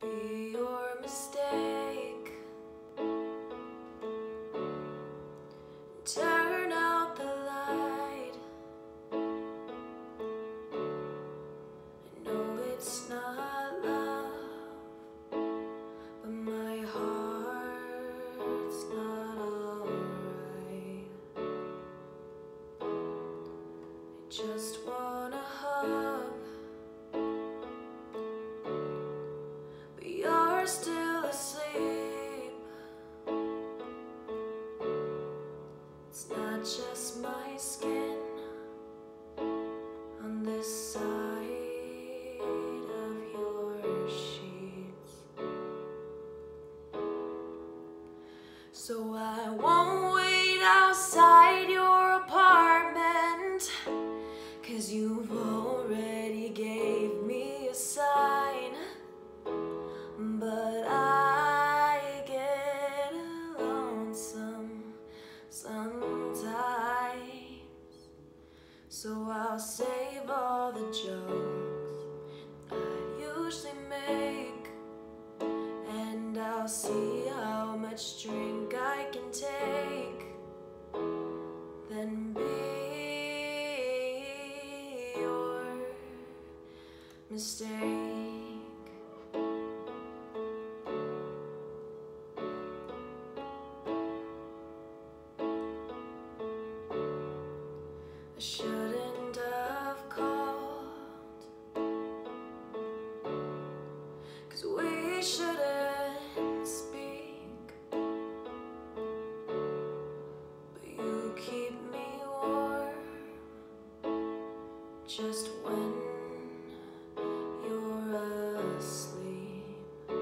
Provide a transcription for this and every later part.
Be your mistake. Turn out the light. No, it's not love, but my heart's not alright. I just wanna hug. Still asleep. It's not just my skin on this side of your sheets, so I won't wait outside your apartment, 'cause you've already gave me a sign. But I get lonesome sometimes, so I'll save all the jokes I usually make, and I'll see how much drink I can take. Then be your mistake. I shouldn't have called, 'cause we shouldn't speak, but you keep me warm just when you're asleep,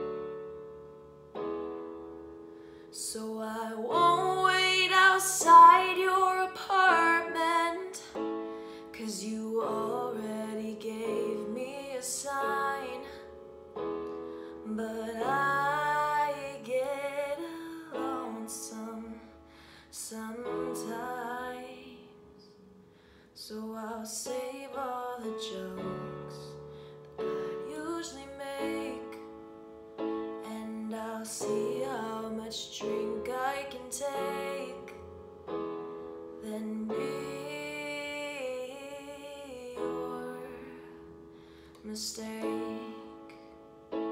so I won't wait outside your apartment, 'cause you already gave me a sign. But I get lonesome sometimes, so I'll save all the jokes I usually make, and I'll see how much drink I can take. Then mistake. You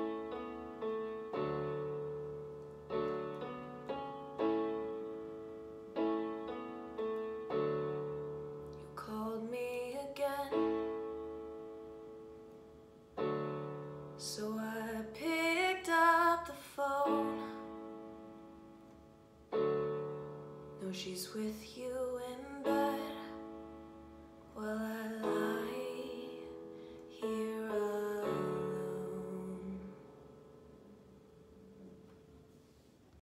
called me again, so I picked up the phone. No, she's with you and